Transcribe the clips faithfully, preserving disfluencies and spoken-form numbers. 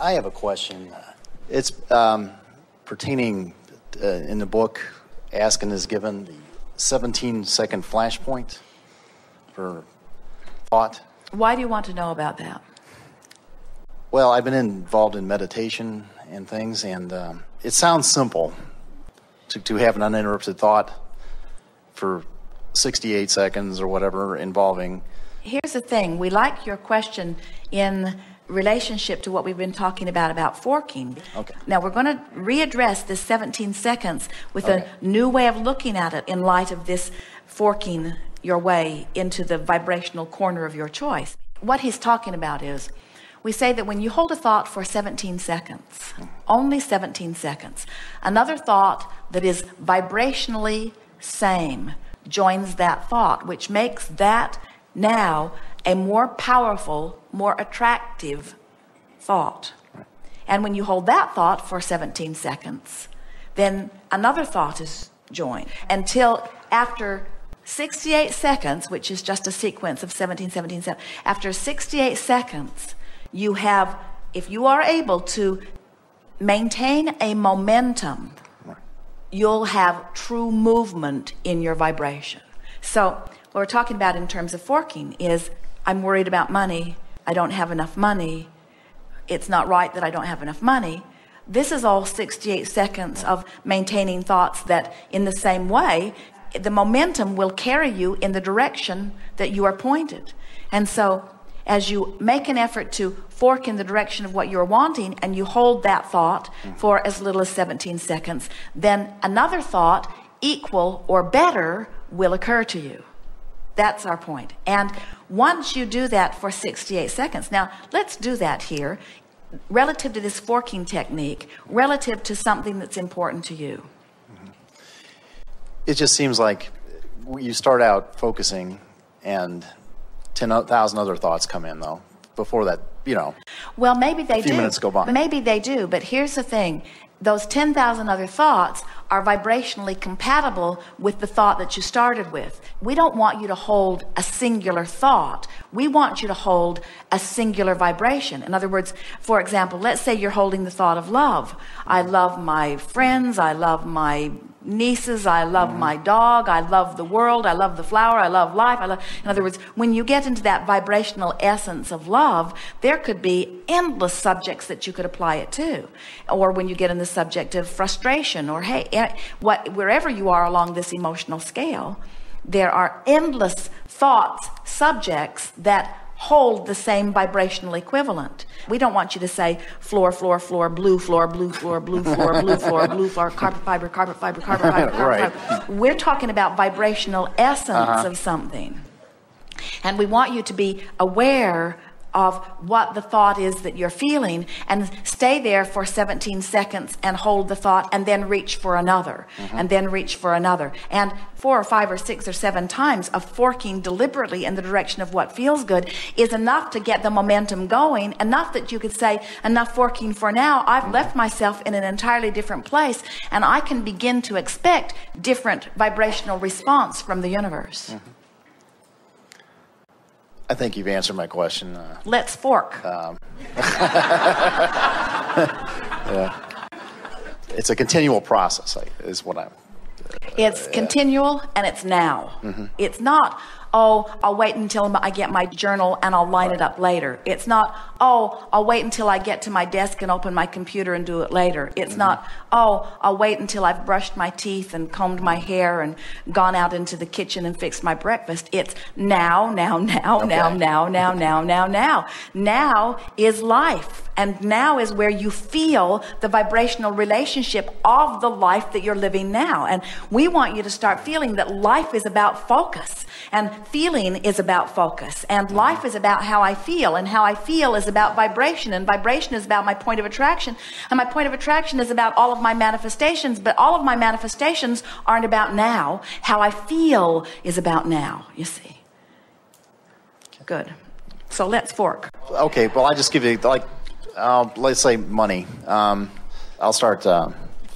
I have a question. It's um, pertaining uh, in the book, Askin is given the seventeen second flashpoint for thought. Why do you want to know about that? Well, I've been involved in meditation and things, and um, it sounds simple to, to have an uninterrupted thought for sixty-eight seconds or whatever involving. Here's the thing. We like your question in relationship to what we've been talking about, about forking. Okay. Now, we're going to readdress this seventeen seconds with okay. a new way of looking at it in light of this forking your way into the vibrational corner of your choice. What he's talking about is, we say that when you hold a thought for seventeen seconds, only seventeen seconds, another thought that is vibrationally same joins that thought, which makes that now a more powerful, more attractive thought. And when you hold that thought for seventeen seconds, then another thought is joined until after sixty-eight seconds, which is just a sequence of seventeen, seventeen, seventeen. After sixty-eight seconds, you have, if you are able to maintain a momentum, you'll have true movement in your vibration. So what we're talking about in terms of forking is, I'm worried about money. I don't have enough money. It's not right that I don't have enough money. This is all sixty-eight seconds of maintaining thoughts that, in the same way, the momentum will carry you in the direction that you are pointed. And so as you make an effort to fork in the direction of what you're wanting, and you hold that thought for as little as seventeen seconds, then another thought equal or better will occur to you. That's our point. And once you do that for sixty-eight seconds, now let's do that here, relative to this forking technique, relative to something that's important to you. It just seems like you start out focusing and ten thousand other thoughts come in, though, before that, you know. Well, maybe they do. A few minutes go by. Maybe they do, but here's the thing. Those ten thousand other thoughts are vibrationally compatible with the thought that you started with. We don't want you to hold a singular thought. We want you to hold a singular vibration. In other words, for example, let's say you're holding the thought of love. I love my friends. I love my nieces. I love my dog. I love the world. I love the flower. I love life. I love. In other words, when you get into that vibrational essence of love, there could be endless subjects that you could apply it to. Or when you get in the subject of frustration or hate, what, wherever you are along this emotional scale, there are endless thoughts, subjects that hold the same vibrational equivalent. We don't want you to say floor, floor, floor, blue, floor, blue, floor, blue, floor, blue, floor, blue, floor, carpet fiber, carpet fiber, carpet fiber, carpet fiber. We're talking about vibrational essence of something. And we want you to be aware of what the thought is that you're feeling, and stay there for seventeen seconds and hold the thought, and then reach for another, mm-hmm. and then reach for another. And four or five or six or seven times of forking deliberately in the direction of what feels good is enough to get the momentum going, enough that you could say, enough forking for now. I've mm-hmm. left myself in an entirely different place, and I can begin to expect different vibrational response from the universe. Mm-hmm. I think you've answered my question. Uh, Let's fork. Um, yeah. It's a continual process, like, is what I'm... Uh, it's yeah. continual, and it's now. Mm-hmm. It's not, oh, I'll wait until I get my journal and I'll line right. it up later. It's not, oh, I'll wait until I get to my desk and open my computer and do it later. It's mm-hmm. not, oh, I'll wait until I've brushed my teeth and combed my hair and gone out into the kitchen and fixed my breakfast. It's now, now, now, okay. now, now, now, now, now, now. Now is life. And now is where you feel the vibrational relationship of the life that you're living now. And we want you to start feeling that life is about focus. And feeling is about focus, and life is about how I feel, and how I feel is about vibration, and vibration is about my point of attraction, and my point of attraction is about all of my manifestations, but all of my manifestations aren't about now. How I feel is about now, you see. Good. So let's fork. Okay, well, I just give you, like, uh, let's say money. Um, I'll start... Uh...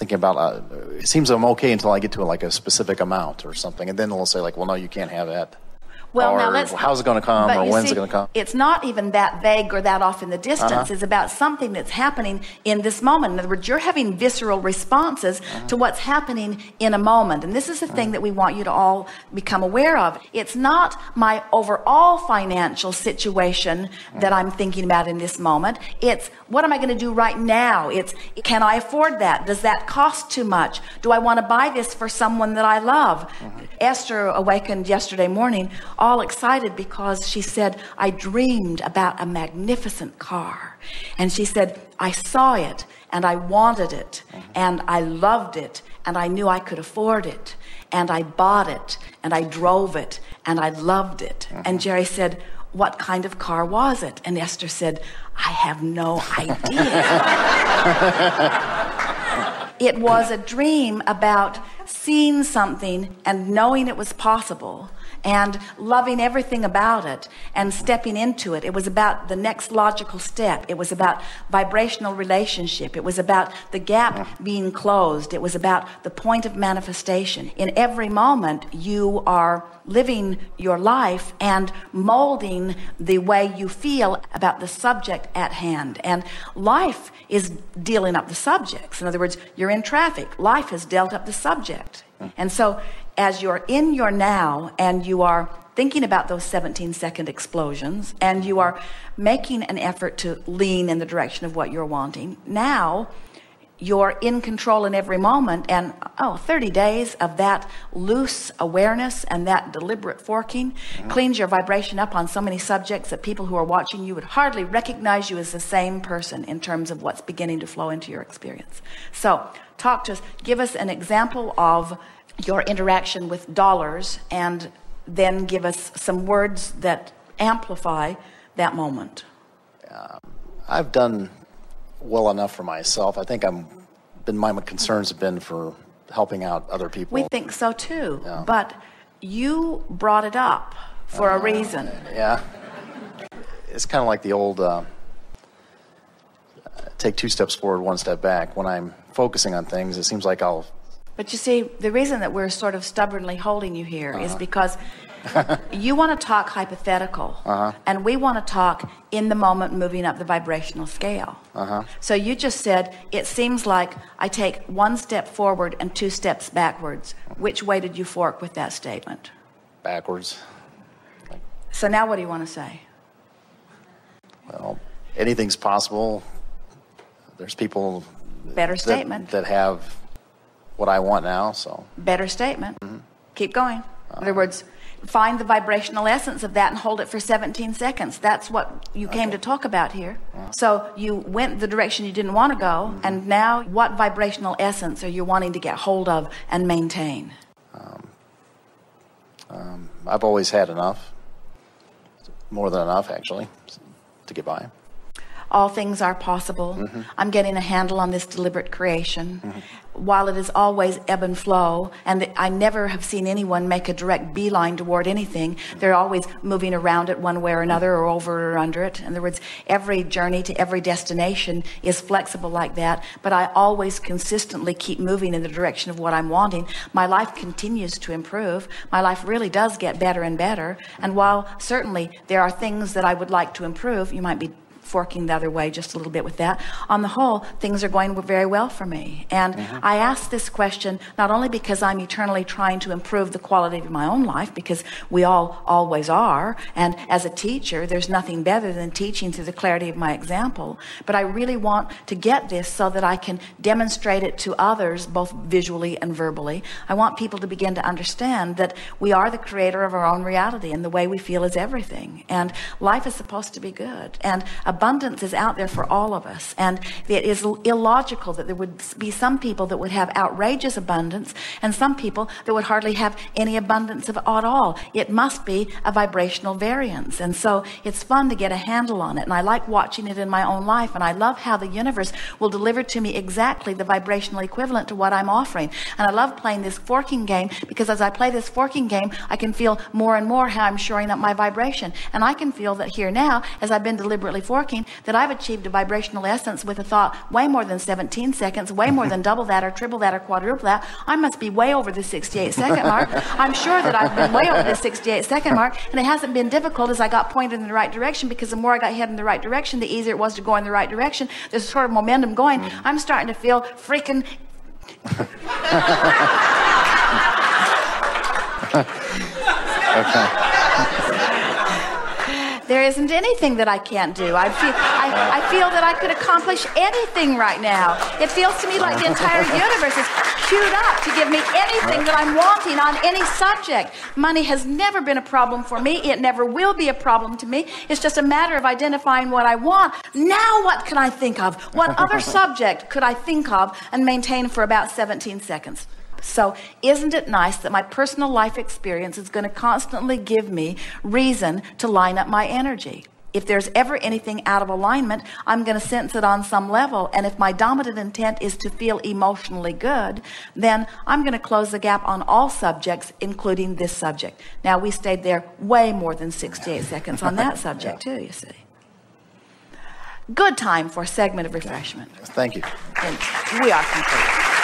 thinking about, uh, it seems I'm okay until I get to like a specific amount or something. And then they'll say like, well, no, you can't have that. Well, or now let's, how's it going to come, or when's see, it going to come? It's not even that vague or that off in the distance. Uh-huh. It's about something that's happening in this moment. In other words, you're having visceral responses uh-huh. to what's happening in a moment. And this is the uh-huh. thing that we want you to all become aware of. It's not my overall financial situation uh-huh. that I'm thinking about in this moment. It's what am I going to do right now? It's can I afford that? Does that cost too much? Do I want to buy this for someone that I love? Uh-huh. Esther awakened yesterday morning all excited because she said, I dreamed about a magnificent car. And she said, I saw it and I wanted it mm-hmm. and I loved it and I knew I could afford it and I bought it and I drove it and I loved it. Mm-hmm. And Jerry said, what kind of car was it? And Esther said, I have no idea. It was a dream about seeing something and knowing it was possible and loving everything about it and stepping into it. It was about the next logical step. It was about vibrational relationship. It was about the gap being closed. It was about the point of manifestation. In every moment, you are living your life and molding the way you feel about the subject at hand. And life is dealing up the subjects. In other words, you're in traffic. Life has dealt up the subject. And so as you're in your now and you are thinking about those seventeen second explosions and you are making an effort to lean in the direction of what you're wanting, now you're in control in every moment. And oh, thirty days of that loose awareness and that deliberate forking mm-hmm. cleans your vibration up on so many subjects that people who are watching you would hardly recognize you as the same person in terms of what's beginning to flow into your experience. So talk to us, give us an example of your interaction with dollars, and then give us some words that amplify that moment. Uh, I've done well enough for myself. I think I'm been my concerns have been for helping out other people. We think so too, yeah. But you brought it up for uh, a reason. Yeah, it's kind of like the old uh, take two steps forward, one step back. When I'm focusing on things, it seems like I'll. But you see, the reason that we're sort of stubbornly holding you here uh-huh. is because you want to talk hypothetical, uh-huh. and we want to talk in the moment, moving up the vibrational scale. Uh-huh. So you just said, it seems like I take one step forward and two steps backwards. Which way did you fork with that statement? Backwards. So now what do you want to say? Well, anything's possible. There's people... Better statement. That, ...that have... what I want now, so. Better statement. Mm-hmm. Keep going. Uh, In other words, find the vibrational essence of that and hold it for seventeen seconds. That's what you okay. came to talk about here. Uh, so you went the direction you didn't want to go, mm-hmm. and now what vibrational essence are you wanting to get hold of and maintain? Um, um, I've always had enough, more than enough actually, to get by. All things are possible. Mm-hmm. I'm getting a handle on this deliberate creation. Mm-hmm. While it is always ebb and flow, and I never have seen anyone make a direct beeline toward anything, they're always moving around it one way or another, or over or under it. In other words, every journey to every destination is flexible like that, but I always consistently keep moving in the direction of what I'm wanting. My life continues to improve. My life really does get better and better. And while certainly there are things that I would like to improve, you might be forking the other way just a little bit with that. On the whole, things are going very well for me. And mm-hmm. I ask this question not only because I'm eternally trying to improve the quality of my own life, because we all always are. And as a teacher, there's nothing better than teaching through the clarity of my example. But I really want to get this so that I can demonstrate it to others, both visually and verbally. I want people to begin to understand that we are the creator of our own reality, and the way we feel is everything. And life is supposed to be good. And a abundance is out there for all of us, and it is illogical that there would be some people that would have outrageous abundance and some people that would hardly have any abundance of at all. It must be a vibrational variance, and so it's fun to get a handle on it, and I like watching it in my own life, and I love how the universe will deliver to me exactly the vibrational equivalent to what I'm offering. And I love playing this forking game, because as I play this forking game, I can feel more and more how I'm shoring up my vibration, and I can feel that here now, as I've been deliberately forking, working, that I've achieved a vibrational essence with a thought way more than seventeen seconds, way more than double that or triple that or quadruple that. I must be way over the sixty-eight second mark. I'm sure that I've been way over the sixty-eight second mark, and it hasn't been difficult as I got pointed in the right direction, because the more I got headed in the right direction, the easier it was to go in the right direction. There's a sort of momentum going. I'm starting to feel freaking... Okay. There isn't anything that I can't do. I feel, I, I feel that I could accomplish anything right now. It feels to me like the entire universe is queued up to give me anything that I'm wanting on any subject. Money has never been a problem for me. It never will be a problem to me. It's just a matter of identifying what I want. Now what can I think of? What other subject could I think of and maintain for about seventeen seconds? So isn't it nice that my personal life experience is going to constantly give me reason to line up my energy? If there's ever anything out of alignment, I'm going to sense it on some level. And if my dominant intent is to feel emotionally good, then I'm going to close the gap on all subjects, including this subject. Now, we stayed there way more than sixty-eight seconds on that subject, too, you see. Good time for a segment of refreshment. Thank you. And we are complete.